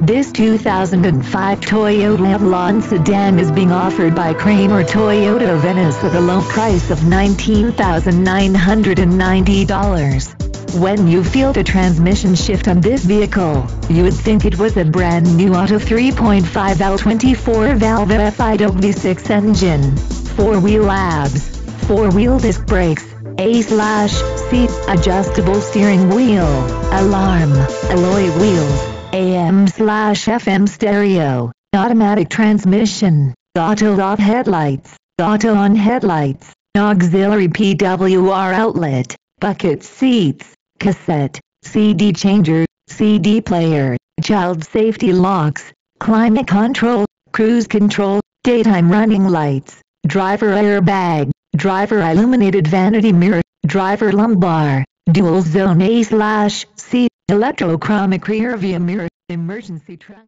This 2005 Toyota Avalon sedan is being offered by Cramer Toyota Venice at a low price of $19,990. When you feel the transmission shift on this vehicle, you would think it was a brand new auto 3.5L 24-valve FIW6 engine, 4-wheel abs, 4-wheel disc brakes, A/C, adjustable steering wheel, alarm, alloy wheels, AM/FM stereo, automatic transmission, auto-off headlights, auto-on headlights, auxiliary PWR outlet, bucket seats, cassette, CD changer, CD player, child safety locks, climate control, cruise control, daytime running lights, driver airbag, driver illuminated vanity mirror, driver lumbar, dual zone A/C, electrochromic rear view mirror, emergency track.